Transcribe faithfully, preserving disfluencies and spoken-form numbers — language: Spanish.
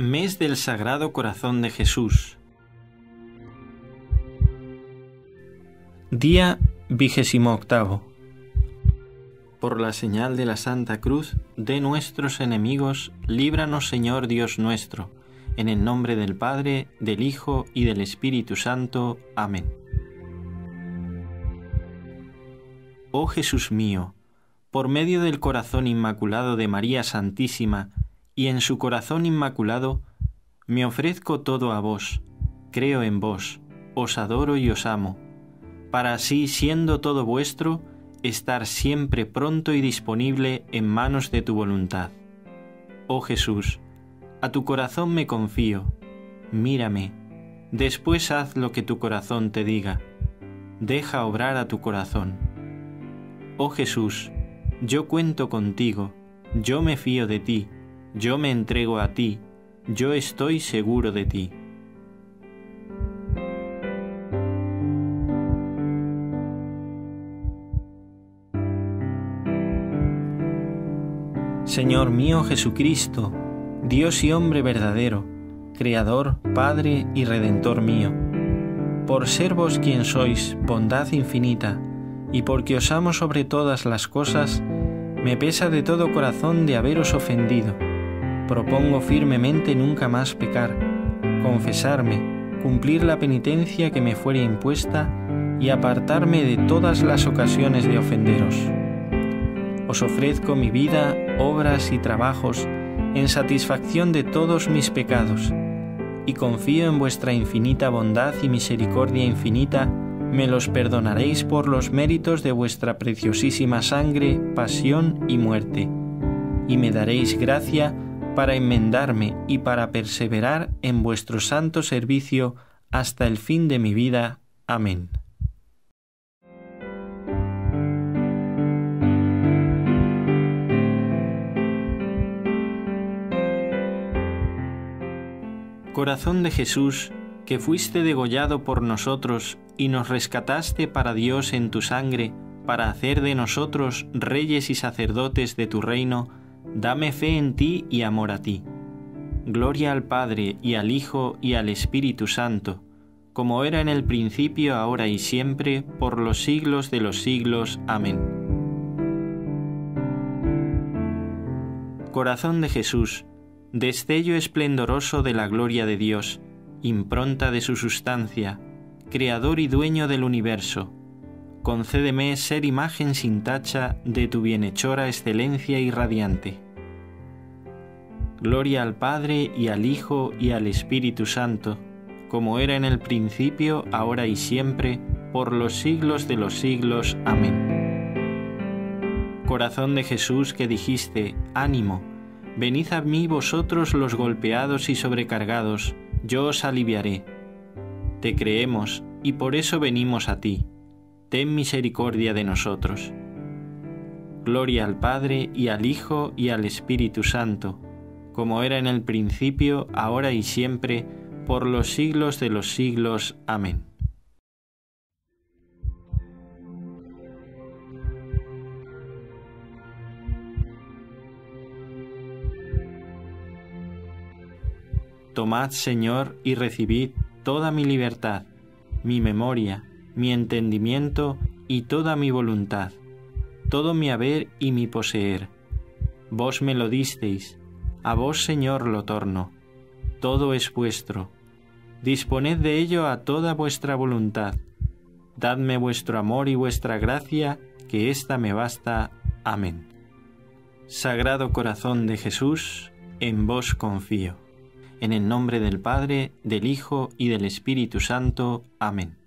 Mes del Sagrado Corazón de Jesús. Día vigésimo octavo. Por la señal de la Santa Cruz de nuestros enemigos, líbranos, Señor Dios nuestro. En el nombre del Padre, del Hijo y del Espíritu Santo. Amén. Oh Jesús mío, por medio del corazón inmaculado de María Santísima y en su corazón inmaculado, me ofrezco todo a vos, creo en vos, os adoro y os amo, para así, siendo todo vuestro, estar siempre pronto y disponible en manos de tu voluntad. Oh Jesús, a tu corazón me confío, mírame, después haz lo que tu corazón te diga, deja obrar a tu corazón. Oh Jesús, yo cuento contigo, yo me fío de ti, yo me entrego a ti, yo estoy seguro de ti. Señor mío Jesucristo, Dios y hombre verdadero, Creador, Padre y Redentor mío, por ser vos quien sois, bondad infinita, y porque os amo sobre todas las cosas, me pesa de todo corazón de haberos ofendido. Propongo firmemente nunca más pecar, confesarme, cumplir la penitencia que me fuere impuesta y apartarme de todas las ocasiones de ofenderos. Os ofrezco mi vida, obras y trabajos en satisfacción de todos mis pecados, y confío en vuestra infinita bondad y misericordia infinita, me los perdonaréis por los méritos de vuestra preciosísima sangre, pasión y muerte, y me daréis gracia para enmendarme y para perseverar en vuestro santo servicio hasta el fin de mi vida. Amén. Corazón de Jesús, que fuiste degollado por nosotros y nos rescataste para Dios en tu sangre, para hacer de nosotros reyes y sacerdotes de tu reino, dame fe en ti y amor a ti. Gloria al Padre, y al Hijo, y al Espíritu Santo, como era en el principio, ahora y siempre, por los siglos de los siglos. Amén. Corazón de Jesús, destello esplendoroso de la gloria de Dios, impronta de su sustancia, creador y dueño del universo, concédeme ser imagen sin tacha de tu bienhechora excelencia irradiante. Gloria al Padre, y al Hijo, y al Espíritu Santo, como era en el principio, ahora y siempre, por los siglos de los siglos. Amén. Corazón de Jesús, que dijiste, ánimo, venid a mí vosotros los golpeados y sobrecargados, yo os aliviaré. Te creemos, y por eso venimos a ti. Ten misericordia de nosotros. Gloria al Padre, y al Hijo, y al Espíritu Santo, como era en el principio, ahora y siempre, por los siglos de los siglos. Amén. Tomad, Señor, y recibid toda mi libertad, mi memoria, mi entendimiento y toda mi voluntad, todo mi haber y mi poseer. Vos me lo disteis, a vos, Señor, lo torno. Todo es vuestro. Disponed de ello a toda vuestra voluntad. Dadme vuestro amor y vuestra gracia, que ésta me basta. Amén. Sagrado Corazón de Jesús, en vos confío. En el nombre del Padre, del Hijo y del Espíritu Santo. Amén.